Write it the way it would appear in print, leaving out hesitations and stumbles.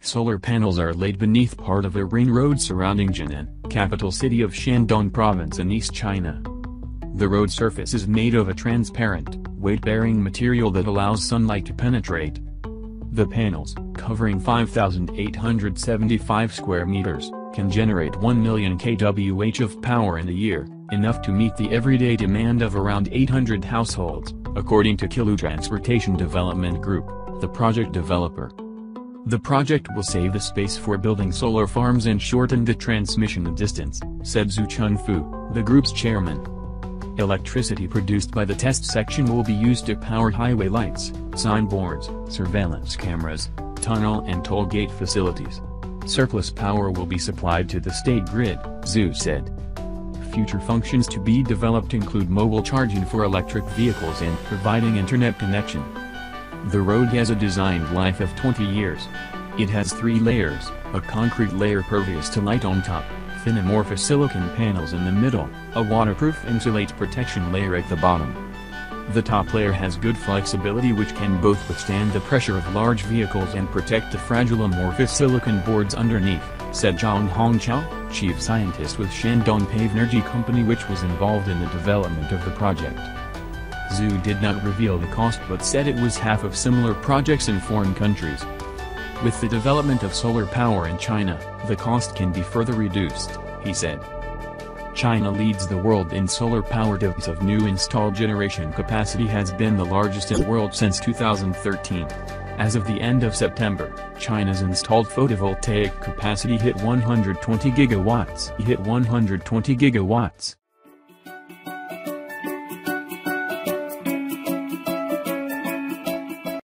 Solar panels are laid beneath part of a ring road surrounding Jinan, capital city of Shandong Province in East China. The road surface is made of a transparent, weight-bearing material that allows sunlight to penetrate. The panels, covering 5,875 square meters, can generate 1 million kWh of power in a year, enough to meet the everyday demand of around 800 households, according to Qilu Transportation Development Group, the project developer. The project will save the space for building solar farms and shorten the transmission distance, said Xu Chunfu, the group's chairman. Electricity produced by the test section will be used to power highway lights, signboards, surveillance cameras, tunnel and toll gate facilities. Surplus power will be supplied to the state grid, Zhu said. Future functions to be developed include mobile charging for electric vehicles and providing internet connection. The road has a designed life of 20 years. It has three layers, a concrete layer pervious to light on top, thin amorphous silicon panels in the middle, a waterproof insulate protection layer at the bottom. The top layer has good flexibility which can both withstand the pressure of large vehicles and protect the fragile amorphous silicon boards underneath, said Zhang Hongchao, chief scientist with Shandong Pavenergy Company, which was involved in the development of the project. Zhu did not reveal the cost but said it was half of similar projects in foreign countries. With the development of solar power in China, the cost can be further reduced, he said. China leads the world in solar power. Device of new installed generation capacity has been the largest in the world since 2013. As of the end of September, China's installed photovoltaic capacity hit 120 gigawatts.